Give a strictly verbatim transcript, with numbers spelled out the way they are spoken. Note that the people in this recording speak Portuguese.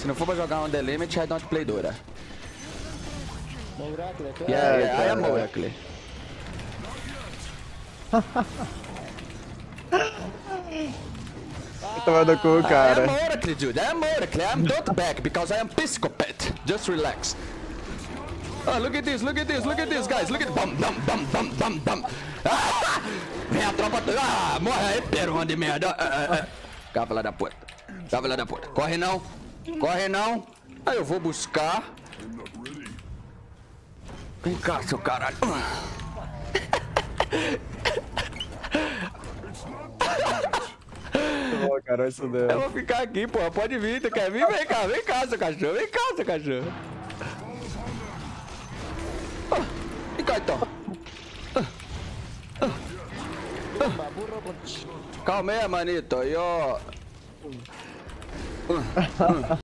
Se não for pra jogar on the limit, I don't play Dora. Yeah, yeah, I am Oracle. Toma no cu, cara. I am Oracle, dude. I am Oracle. I am not back because I am psychopath. Just relax. Oh, look at this, look at this, look at this, guys. Look at bum, bum, bum, bum, bum, bum. Ah! Vem a tropa toda. Ah, morre aí, perão de merda. Ah, ah, ah. Cavalo da puta. Cavalo da puta. Corre não. Corre não. Aí eu vou buscar. Vem cá, seu caralho. Oh, cara, isso deu. Eu vou ficar aqui, porra. Pode vir, tu quer vir? Vem cá, vem cá, seu cachorro. Vem cá, seu cachorro. Ah, vem cá, então. Ah, ah, ah. Calma aí, manito. Aí, ó. Ah, ah.